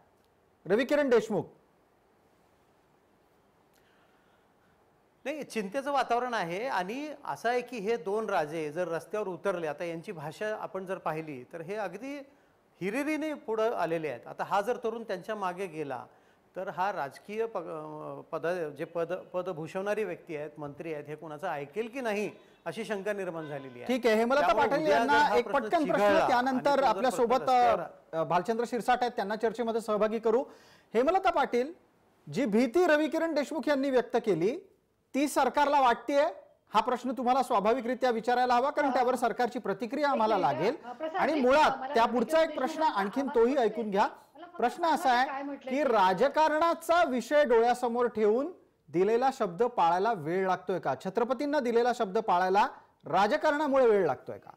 रवि किरण देशमुख, नाही चिंतेचं वातावरण आहे। आणि असं आहे की हे 2 राजे जर रस्त्यावर उतरले, आता यांची भाषा आपण जर पाहिली तर हे अगदी हिरिरीने पुढे आलेले आहेत। आता हा जर तरुण त्यांच्या मागे गेला तर हा राजकीय पद भूषवणारी व्यक्ती आहेत, मंत्री आहेत, हे कोणाचं ऐकेल की नाही अशी शंका निर्माण झालेली आहे। ठीक आहे, हेमलता पाटिल यांना एक पटकन प्रश्न, त्यानंतर आपल्या सोबत बालचंद्र शिरसाट आहेत, त्यांना चर्चेमध्ये सहभागी करू। हेमलता पाटील, जी भीती रवि किरण देशमुख यांनी व्यक्त केली ती सरकारला वाटतेय, हा प्रश्न तुम्हाला स्वाभाविकरित्या विचारायला हवा, कारण त्यावर सरकारची प्रतिक्रिया आम्हाला लागेल। आणि मुळात त्या पुढचा एक प्रश्न आणखीन तोही ऐकून घ्या। प्रश्न असा आहे की राजकारणाचा विषय डोळ्यासमोर ठेवून दिलेला शब्द पाळायला वेळ लागतोय का? छत्रपतींना दिलेला शब्द पाळायला राजकारणामुळे वेळ लागतोय का?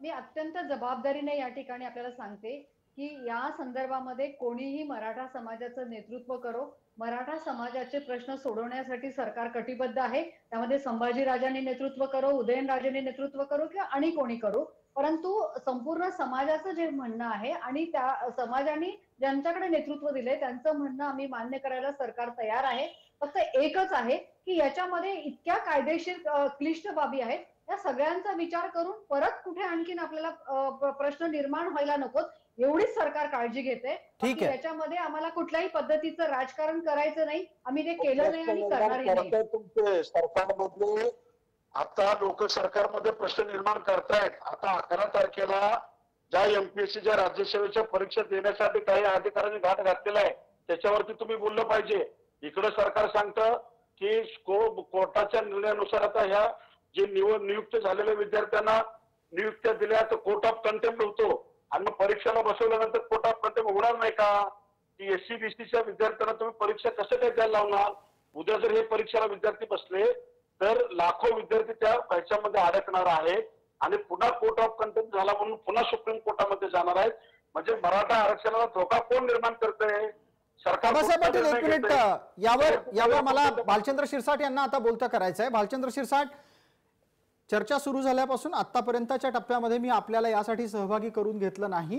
मी अत्यंत जबाबदारीने या ठिकाणी आपल्याला सांगते की या संदर्भामध्ये कोणीही मराठा समाजाचं नेतृत्व करो, मराठा समाजाचे प्रश्न सोडवण्यासाठी सरकार कटिबद्ध आहे। त्यामध्ये संभाजीराजांनी नेतृत्व करो, उदयनराजेंनी नेतृत्व करो किंवा आणि कोणी करो, परंतु संपूर्ण समाजाचं जे म्हणणं आहे आणि त्या समाजाने ज्यांच्याकडे नेतृत्व दिले त्यांचं म्हणणं आम्ही मान्य करायला सरकार तयार आहे। फक्त एकच आहे की याच्यामध्ये इतक्या कायदेशीर क्लिष्ट बाबी आहेत, या सगळ्यांचा विचार करून परत कुठे आणखीन आपल्याला प्रश्न निर्माण व्हायला नकोत एवढीच सरकार काळजी घेते। याच्यामध्ये आम्हाला कुठल्याही पद्धतीचं राजकारण करायचं नाही, आम्ही ते केलं नाही आणि करणारही नाही। तुमचे सरकारमध्ये आता लोक सरकारमध्ये प्रश्न निर्माण करतायत। आता 11 तारखेला ज्या एमपीएससीच्या राज्यसेवेच्या परीक्षा देण्यासाठी काही अधिकाऱ्यांनी घाट घातलेला आहे त्याच्यावरती तुम्ही बोललं पाहिजे। इकडे सरकार सांगतं की कोर्टाच्या निर्णयानुसार आता ह्या जे नियुक्त झालेल्या विद्यार्थ्यांना नियुक्त्या दिल्या तर कोर्ट ऑफ कंटेम्प्ट होतो आणि परीक्षाला बसवल्यानंतर कोर्ट ऑफ कंटेम्प्ट होणार नाही का? की एससीबीसीच्या विद्यार्थ्यांना तुम्ही परीक्षा कसं काय द्यायला लावणार? उद्या जर हे परीक्षाला विद्यार्थी बसले तर लाखो विद्यार्थी त्या ह्याच्यामध्ये अडकणार आहेत आणि पुन्हा कोर्ट ऑफ कंटेम्प्ट झाला म्हणून पुन्हा सुप्रीम कोर्टामध्ये जाणार आहेत। म्हणजे मराठा आरक्षणाला धोका कोण निर्माण करतंय? सरकार। आबासाहेब पाटील, एक मिनिट, यावर मला बालचंद्र शिरसाट यांना आता बोलता करायचं आहे। बालचंद्र शिरसाट, चर्चा सुरू झाल्यापासून आतापर्यंतच्या टप्प्यामध्ये मी आपल्याला यासाठी सहभागी करून घेतलं नाही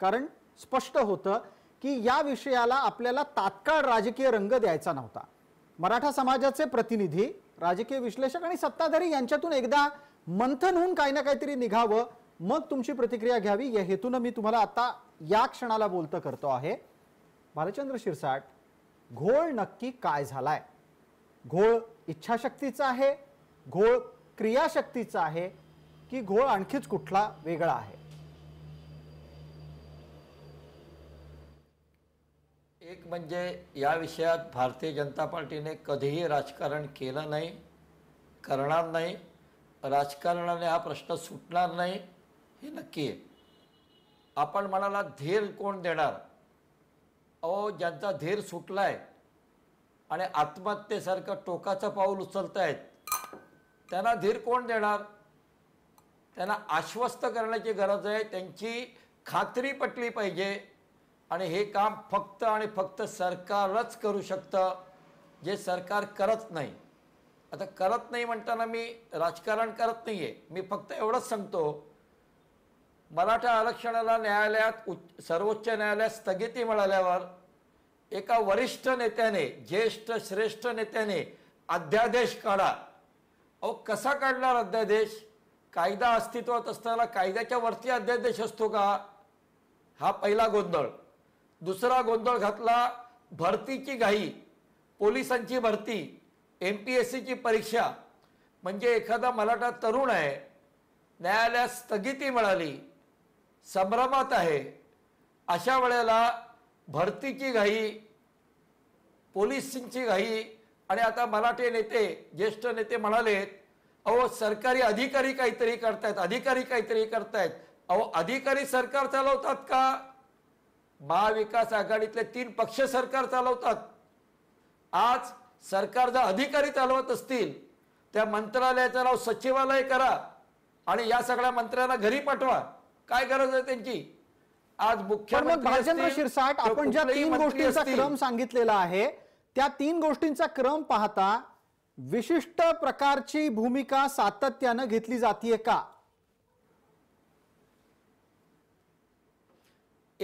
कारण स्पष्ट होतं की या विषयाला आपल्याला तात्काळ राजकीय रंग द्यायचा नव्हता। मराठा समाजाचे प्रतिनिधी, राजकीय विश्लेषक आणि सत्ताधारी यांच्यातून एकदा मंथन होऊन काही ना काहीतरी निघावं, मग तुमची प्रतिक्रिया घ्यावी या हेतूनं मी तुम्हाला आता या क्षणाला बोलतं करतो आहे। बालचंद्र शिरसाट, घोळ नक्की काय झालाय? घोळ इच्छाशक्तीचा आहे, घोळ क्रियाशक्तीचा आहे की घोळ आणखीच कुठला वेगळा आहे? एक म्हणजे या विषयात भारतीय जनता पार्टीने कधीही राजकारण केलं नाही, करणार नाही, राजकारणाने हा प्रश्न सुटणार नाही हे नक्की आहे। आपण मनाला धीर कोण देणार? अहो, ज्यांचा धीर सुटला आहे आणि आत्महत्येसारखं टोकाचं पाऊल उचलत आहेत त्यांना धीर कोण देणार? त्यांना आश्वस्त करण्याची गरज आहे, त्यांची खात्री पटली पाहिजे आणि हे काम फक्त आणि फक्त सरकारच करू शकतं, जे सरकार करत नाही। आता करत नाही म्हणताना मी राजकारण करत नाही आहे, मी फक्त एवढंच सांगतो, मराठा आरक्षणाला न्यायालयात सर्वोच्च न्यायालयात स्थगिती मिळाल्यावर एका वरिष्ठ नेत्याने, ज्येष्ठ श्रेष्ठ नेत्याने अध्यादेश काढा। अहो, कसा काढणार अध्यादेश? कायदा अस्तित्वात असताना कायद्याच्या वरती अध्यादेश असतो का? हा पहिला गोंधळ। दुसरा गोंधळ घातला भरतीची घाई, पोलिसांची भरती, एमपीएससीची परीक्षा। म्हणजे एखादा मराठा तरुण आहे, न्यायालयात स्थगिती मिळाली, संभ्रमात आहे, अशा वेळेला भरतीची घाई, पोलिसांची घाई आणि आता मराठे नेते, ज्येष्ठ नेते म्हणालेत अहो सरकारी अधिकारी काहीतरी करतायत, अधिकारी काहीतरी करतायत। अहो, अधिकारी सरकार चालवतात का? महाविकास आघाडीतले 3 पक्ष सरकार चालवतात। आज सरकार जर अधिकारी चालवत असतील त्या मंत्रालयाचं नाव सचिवालय करा आणि या सगळ्या मंत्र्यांना घरी पाठवा, काय गरज आहे त्यांची? आज मुख्यमंत्री बाळचंद्र शिरसाट, आपण ज्या 3 गोष्टींचा क्रम सांगितलेला आहे त्या 3 गोष्टींचा क्रम पाहता विशिष्ट प्रकारची भूमिका सातत्यानं घेतली जातीये का?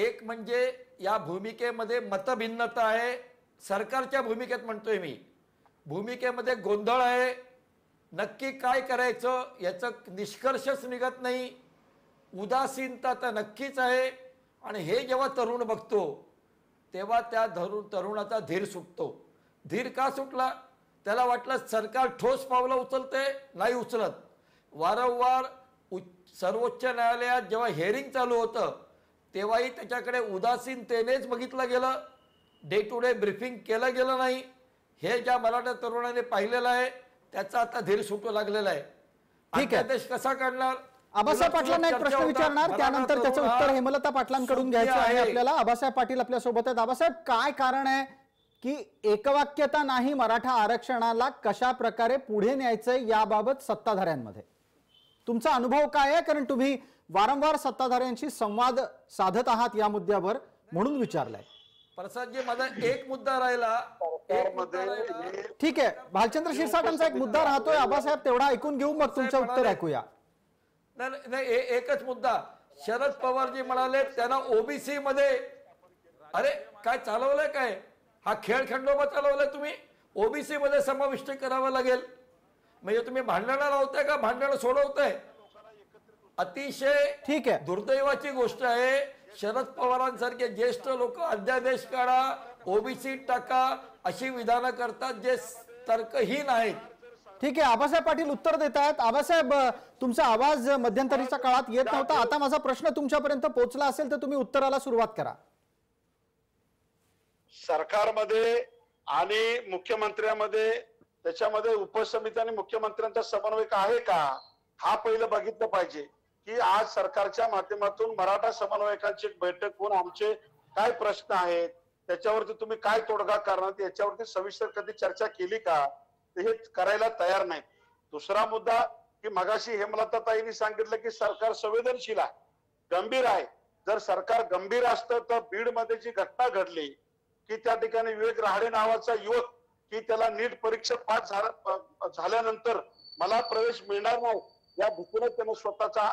एक म्हणजे या भूमिकेमध्ये मतभिन्नता आहे, सरकारच्या भूमिकेत म्हणतोय मी, भूमिकेमध्ये गोंधळ आहे, नक्की काय करायचं याचं निष्कर्षच निघत नाही, उदासीनता तर नक्कीच आहे। आणि हे जेव्हा तरुण बघतो तेव्हा त्या तरुणाचा धीर सुटतो। धीर का सुटला? त्याला वाटलं सरकार ठोस पावलं उचलते, नाही उचलत। वारंवार सर्वोच्च न्यायालयात जेव्हा हेअरिंग चालू होतं तेव्हाही त्याच्याकडे उदासीनतेनेच बघितलं गेलं, डे टू डे ब्रीफिंग केलं गेलं नाही। हे ज्या मराठा तरुणाने पाहिलेलं आहे त्याचा आता धीर सुटू लागलेला आहे। अध्यादेश कसा काढणार? आबासाहेब पाटलांना एक प्रश्न विचारणार, त्यानंतर त्याचं उत्तर हेमलता पाटलांकडून घ्यायचं आहे आपल्याला। आबासाहेब पाटील आपल्या सोबत आहेत। आबासाहेब, काय कारण आहे की एकवाक्यता नाही मराठा आरक्षणाला कशा प्रकारे पुढे न्यायचंय याबाबत सत्ताधाऱ्यांमध्ये? तुमचा अनुभव काय आहे? कारण तुम्ही वारंवार सत्ताधाऱ्यांशी संवाद साधत आहात या मुद्द्यावर म्हणून विचारलाय. प्रसादजी माझा एक मुद्दा राहिला. ठीक आहे, बालचंद्र शिरसाटांचा एक मुद्दा राहतोय. आबासाहेब तेवढा ऐकून घेऊ, मग तुमचं उत्तर ऐकूया. नाही, एकच मुद्दा. शरद पवारजी म्हणाले त्यांना ओबीसी मध्ये, अरे काय चालवलंय, काय हा खेळ खंडोबा चालवलाय तुम्ही? ओबीसी मध्ये समाविष्ट करावं लागेल. म्हणजे तुम्ही भांडणं लावताय का भांडणं सोडवताय? अतिशय ठीक आहे, दुर्दैवाची गोष्ट आहे. शरद पवारांसारखे ज्येष्ठ लोक अध्यादेश काढा, ओबीसी टाका अशी विधानं करतात जे तर्कहीन आहेत. ठीक आहे, आबासाहेब पाटील उत्तर देत आहेत. आबासाहेब, तुमचा आवाज मध्यंतरीच्या काळात येत नव्हता. आता माझा प्रश्न तुमच्यापर्यंत पोहोचला असेल तर तुम्ही उत्तराला सुरुवात करा. सरकारमध्ये आणि मुख्यमंत्र्यांमध्ये त्याच्यामध्ये उपसमिती आणि मुख्यमंत्र्यांचा समन्वयक आहे का हा पहिलं बघितलं पाहिजे. की आज सरकारच्या माध्यमातून मराठा समन्वयकांची एक बैठक होऊन आमचे काय प्रश्न आहेत त्याच्यावरती तुम्ही काय तोडगा करणार याच्यावरती सविस्तर कधी चर्चा केली का? हे करायला तयार नाही. दुसरा मुद्दा की मगाशी हेमलता ताईंनी सांगितलं की सरकार संवेदनशील आहे, गंभीर आहे. जर सरकार गंभीर असतं तर बीडमध्ये जी घटना घडली की त्या ठिकाणी विवेक राहाळे नावाचा युवक की त्याला नीट परीक्षा पास झाल्यानंतर मला प्रवेश मिळणार नाही या भूकून त्याने स्वतःचा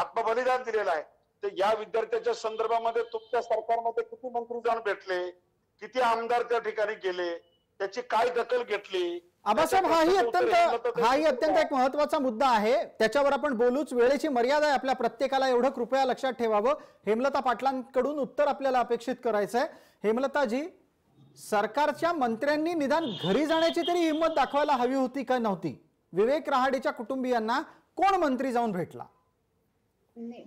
आत्मबलिदान दिलेला आहे. तर या विद्यार्थ्याच्या संदर्भामध्ये तुमच्या सरकारमध्ये किती मंत्रीगण भेटले, किती आमदार त्या ठिकाणी गेले, त्याची काय दखल घेतली? आबासाहेब हाही अत्यंत एक महत्वाचा मुद्दा आहे, त्याच्यावर आपण बोलूच. वेळेची मर्यादा आहे आपल्या प्रत्येकाला, एवढं कृपया लक्षात ठेवावं. हेमलता पाटलांकडून उत्तर आपल्याला अपेक्षित करायचं आहे. हेमलताजी, सरकारच्या मंत्र्यांनी निदान घरी जाण्याची तरी हिंमत दाखवायला हवी होती का नव्हती? विवेक रहाडेच्या कुटुंबियांना कोण मंत्री जाऊन भेटला?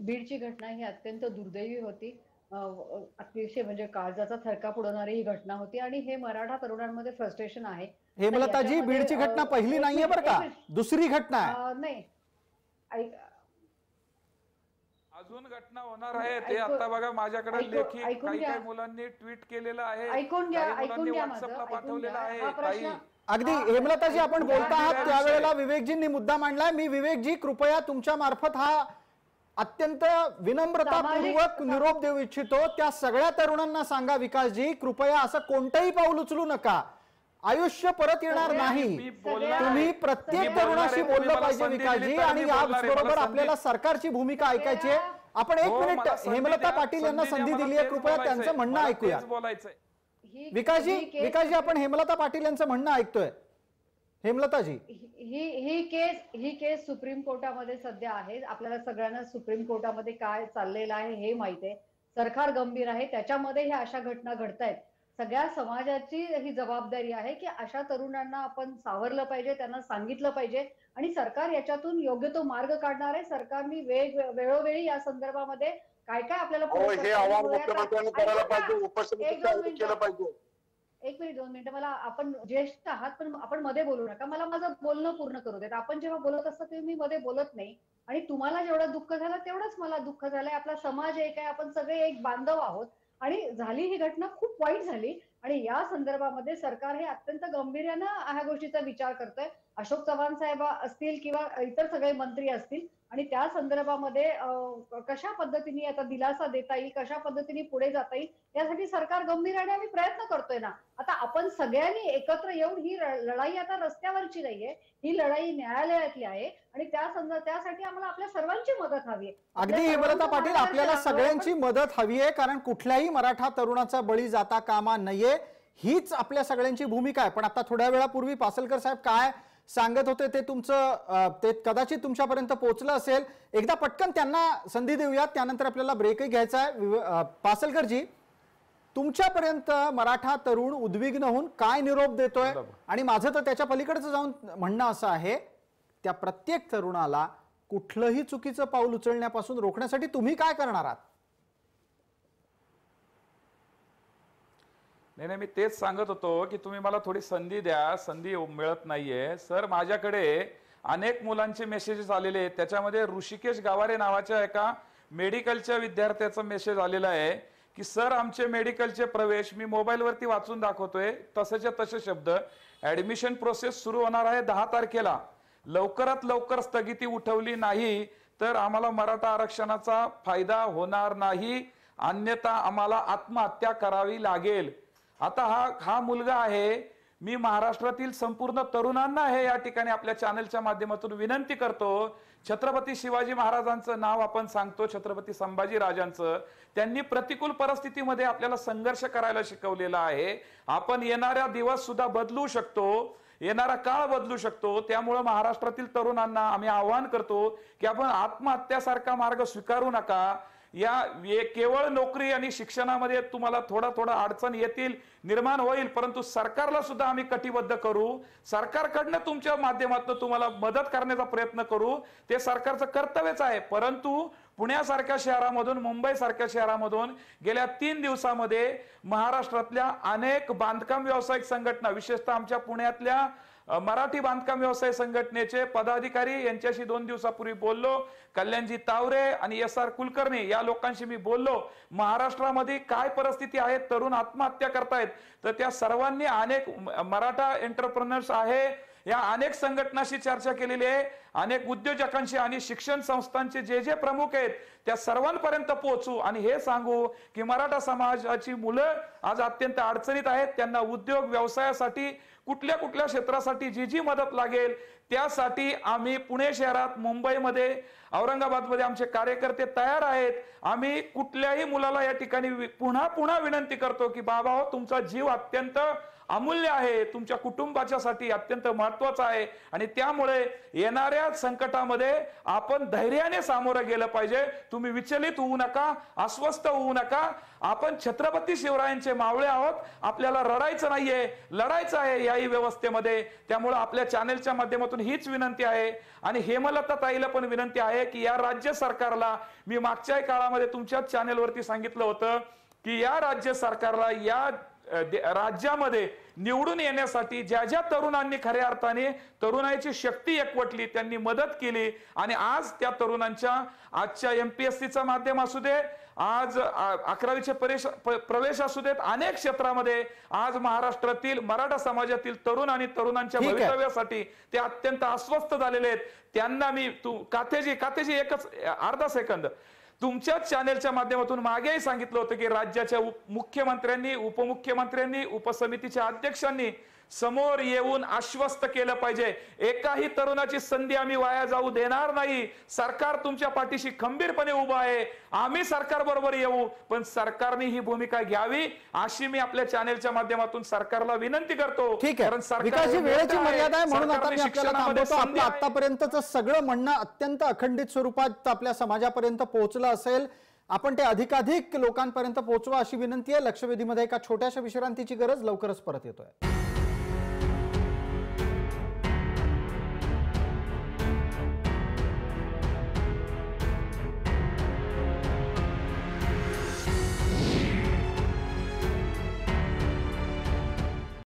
बीडची घटना ही अत्यंत दुर्दैवी होती, अतिशय म्हणजे काळजाचा थरकाप उडवणारी ही घटना होती आणि हे मराठा तरुणांमध्ये फ्रस्ट्रेशन आहे. हेमलताजी, बीडची घटना पहिली नाहीये बरं का, दुसरी घटना आहे. नाही, अजून घटना होणार आहे. ते आता बघा माझ्याकडे लेखी काही मुलांनी ट्विट केलेलं आहे, ऐकून घ्या, व्हॉट्सअपला पाठवलेलं आहे. अगदी हेमलताजी आपण बोलता आहात त्यावेळेला विवेकजींनी मुद्दा मांडलाय. मी विवेकजी कृपया तुमच्या मार्फत हा अत्यंत विनम्रतापूर्वक निरोप देऊ इच्छितो. त्या सगळ्या तरुणांना सांगा विकासजी, कृपया असं कोणतंही पाऊल उचलू नका, आयुष्य परत येणार नाही. तुम्ही प्रत्येक तरुणाशी बोललं पाहिजे विकासजी, आणि याचबरोबर आपल्याला सरकारची भूमिका ऐकायची आहे. आपण एक मिनिट हेमलता पाटील यांना संधी दिली आहे, कृपया त्यांचं म्हणणं ऐकूया. विकासजी आपण हेमलता पाटील यांचं म्हणणं ऐकतोय. हेमलताजी, ही केस सुप्रीम कोर्टामध्ये सध्या आहे. आपल्याला सगळ्यांना सुप्रीम कोर्टामध्ये काय चाललेलं आहे हे माहित आहे. सरकार गंभीर आहे, त्याच्यामध्ये ह्या अशा घटना घडतायत. सगळ्या समाजाची ही जबाबदारी आहे की अशा तरुणांना आपण सावरलं पाहिजे, त्यांना सांगितलं पाहिजे आणि सरकार याच्यातून योग्य तो मार्ग काढणार आहे. सरकारने वेळोवेळी या संदर्भामध्ये काय काय आपल्याला एक मिनिट दोन मिनिटं मला, आपण ज्येष्ठ आहात पण आपण मध्ये बोलू नका, मला माझं बोलणं पूर्ण करू देत. आपण जेव्हा बोलत असतो तेव्हा मी मध्ये बोलत नाही आणि तुम्हाला जेवढं दुःख झालं तेवढंच मला दुःख झालंय. आपला समाज एक आहे, आपण सगळे एक बांधव आहोत आणि झाली ही घटना खूप वाईट झाली आणि या संदर्भामध्ये सरकार हे अत्यंत गांभीर्यानं ह्या गोष्टीचा विचार करतोय. अशोक चव्हाण साहेब असतील किंवा इतर सगळे मंत्री असतील आणि त्या संदर्भामध्ये कशा पद्धतीने आता दिलासा देता येईल, कशा पद्धतीने पुढे जाता येईल यासाठी सरकार गंभीराने आम्ही प्रयत्न करतोय ना. आता आपण सगळ्यांनी एकत्र येऊन ही लढाई आता रस्त्यावरची नाहीये, ही लढाई न्यायालयातली आहे आणि त्यासाठी आम्हाला आपल्या सर्वांची मदत हवी आहे. अगदी हेमलता पाटील, आपल्याला सगळ्यांची मदत हवी आहे, कारण कुठल्याही मराठा तरुणाचा बळी जाता कामा नाहीये, हीच आपल्या सगळ्यांची भूमिका आहे. पण आता थोड्या वेळापूर्वी पासलकर साहेब काय सांगत होते ते ते कदाचित तुमच्यापर्यंत पोहोचलं असेल, एकदा पटकन त्यांना संधी देऊयात, त्यानंतर आपल्याला ब्रेकही घ्यायचा आहे. पासलकरजी, तुमच्यापर्यंत मराठा तरुण उद्विग्न होऊन काय निरोप देतोय? आणि माझं तर त्याच्या पलीकडचं जाऊन म्हणणं असं आहे, त्या प्रत्येक तरुणाला कुठलंही चुकीचं पाऊल उचलण्यापासून रोखण्यासाठी तुम्ही काय करणार आहात? नाही, मी तेच सांगत होतो की तुम्ही मला थोडी संधी द्या, संधी मिळत नाहीये. सर, माझ्याकडे अनेक मुलांचे मेसेजेस आलेले आहेत, त्याच्यामध्ये ऋषिकेश गावरे नावाच्या एका मेडिकलच्या विद्यार्थ्याचा मेसेज आलेला आहे की सर आमचे मेडिकलचे प्रवेश मी मोबाईलवरती वाचून दाखवतोय, तसेच्या तसे शब्द, ऍडमिशन प्रोसेस सुरू होणार आहे 10 तारखेला, लवकरात लवकर स्थगिती उठवली नाही तर आम्हाला मराठा आरक्षणाचा फायदा होणार नाही, अन्यथा आम्हाला आत्महत्या करावी लागेल। आता हा मुलगा आहे, मी महाराष्ट्रातील संपूर्ण तरुणांना हे या ठिकाणी आपल्या चॅनलच्या माध्यमातून विनंती करतो, छत्रपती शिवाजी महाराजांचं नाव आपण सांगतो, छत्रपती संभाजी राजांचं, त्यांनी प्रतिकूल परिस्थितीमध्ये आपल्याला संघर्ष करायला शिकवलेला आहे। आपण येणाऱ्या दिवस सुद्धा बदलू शकतो, येणारा काळ बदलू शकतो, त्यामुळे महाराष्ट्रातील तरुणांना आम्ही आवाहन करतो की आपण आत्महत्यासारखा मार्ग स्वीकारू नका। या केवळ नोकरी आणि शिक्षणामध्ये तुम्हाला थोडा थोडा अडचण येतील, निर्माण होईल, परंतु सरकारला सुद्धा आम्ही कटिबद्ध करू, सरकारकडनं तुमच्या माध्यमातून तुम्हाला मदत करण्याचा प्रयत्न करू, ते सरकारचं कर्तव्यच आहे। परंतु पुण्यासारख्या शहरामधून, मुंबईसारख्या शहरामधून गेल्या 3 दिवसांमध्ये महाराष्ट्रातल्या अनेक बांधकाम व्यावसायिक संघटना, विशेषतः आमच्या पुण्यातल्या मराठी बांधकाम व्यवसाय संघटनेचे पदाधिकारी यांच्याशी 2 दिवसापूर्वी बोललो, कल्याणजी तावरे आणि एसआर कुलकर्णी या लोकांशी मी बोललो। महाराष्ट्रामध्ये काय परिस्थिती आहे, तरुण आत्महत्या करतायत, तर त्या सर्वांनी, अनेक मराठा एंटरप्रेनर्स आहे, या अनेक संघटनाशी चर्चा केलेली आहे, अनेक उद्योजकांशी आणि शिक्षण संस्थांचे जे जे प्रमुख आहेत त्या सर्वांपर्यंत पोहोचू आणि हे सांगू की मराठा समाजाची मुलं आज अत्यंत अडचणीत आहेत, त्यांना उद्योग व्यवसायासाठी कुठल्या कुठल्या क्षेत्रासाठी जी जी मदत लागेल त्यासाठी आम्ही पुणे शहरात, मुंबईमध्ये, औरंगाबादमध्ये आमचे कार्यकर्ते तयार आहेत। आम्ही कुठल्याही मुलाला या ठिकाणी पुन्हा पुन्हा विनंती करतो की बाबा हो, तुमचा जीव अत्यंत अमूल्य आहे, तुमच्या कुटुंबाच्यासाठी अत्यंत महत्त्वाचा आहे आणि त्यामुळे येणाऱ्या संकटामध्ये आपण धैर्याने सामोरं गेलं पाहिजे, तुम्ही विचलित होऊ नका, अस्वस्थ होऊ नका। आपण छत्रपती शिवरायांचे मावळे आहोत, आपल्याला रडायचं नाहीये, लढायचं आहे याही व्यवस्थेमध्ये। त्यामुळे आपल्या चॅनलच्या माध्यमातून हीच विनंती आहे आणि हेमलता ताईला पण विनंती आहे की या राज्य सरकारला, मी मागच्या काळामध्ये तुमच्या चॅनलवरती सांगितलं होतं की या राज्य सरकारला या राज्यामध्ये निवडून येण्यासाठी ज्या ज्या तरुणांनी खऱ्या अर्थाने तरुणाईची शक्ती एकवटली, त्यांनी मदत केली आणि आज त्या तरुणांच्या आजच्या एमपीएससीचा माध्यम असू दे, आज 11वीचे प्रवेश असू देत, अनेक क्षेत्रामध्ये आज महाराष्ट्रातील मराठा समाजातील तरुण आणि तरुणांच्या भवितव्यासाठी ते अत्यंत अस्वस्थ झालेले आहेत। त्यांना मी कातेजी एकच अर्धा सेकंद, तुमच्या चॅनलच्या माध्यमातून मागेही सांगितलं होतं की राज्याच्या मुख्यमंत्र्यांनी, उपमुख्यमंत्र्यांनी, उपसमितीच्या अध्यक्षांनी समोर येऊन आश्वस्त केलं पाहिजे, एकाही तरुणाची संधी आम्ही वाया जाऊ देणार नाही, सरकार तुमच्या पाठीशी खंबीरपणे उभं आहे, आम्ही सरकार बरोबर येऊ, पण सरकारने ही भूमिका घ्यावी अशी मी आपल्या चॅनलच्या माध्यमातून सरकारला विनंती करतो। कारण सरकारची वेळेची मर्यादा आहे, म्हणून आता मी आपल्याला सांगतो, आतापर्यंतचं सगळं म्हणणं अत्यंत अखंडित स्वरूपात आपल्या समाजापर्यंत पोहोचलं असेल, आपण ते अधिकाधिक लोकांपर्यंत पोहोचवा अशी विनंती आहे। लक्षवेधीमध्ये एका छोट्याशा विश्रांतीची गरज, लवकरच परत येतोय।